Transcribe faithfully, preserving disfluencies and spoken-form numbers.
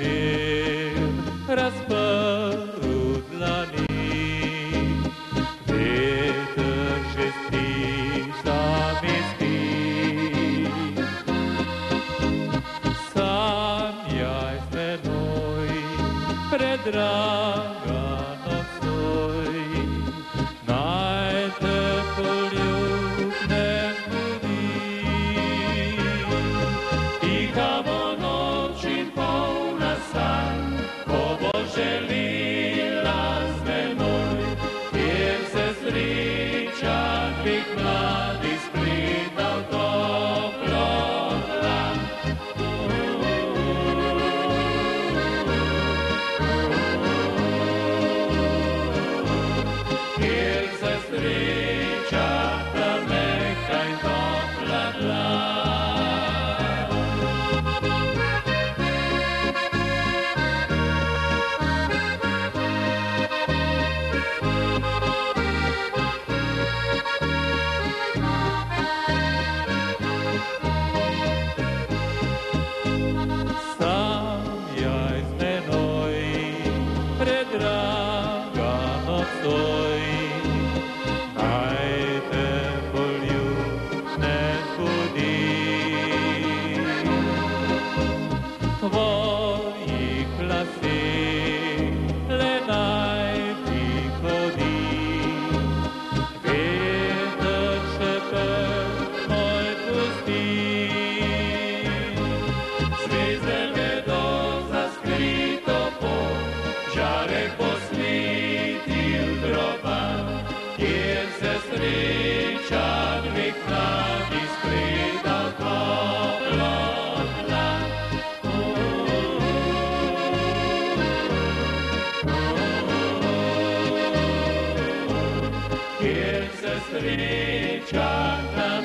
cel răspărut la nimic, vetăși vestiși la mescrit. Să-mi iai pe noi, pre draga nostoi, n-ai tăpul iub nebunit. I ca monoci-n pauna sa, oboșelii las pe noi, el se stricea picna disprit al toplora. El se stricea tămeca-i toplora. Voi clasic le n-ai picodit, vedă-ți și pe noi pustit. Zvizele doza scrită pot, și-are poslit il grobat, el se stricea-n victa disprit al toplor la. Here's a strange child.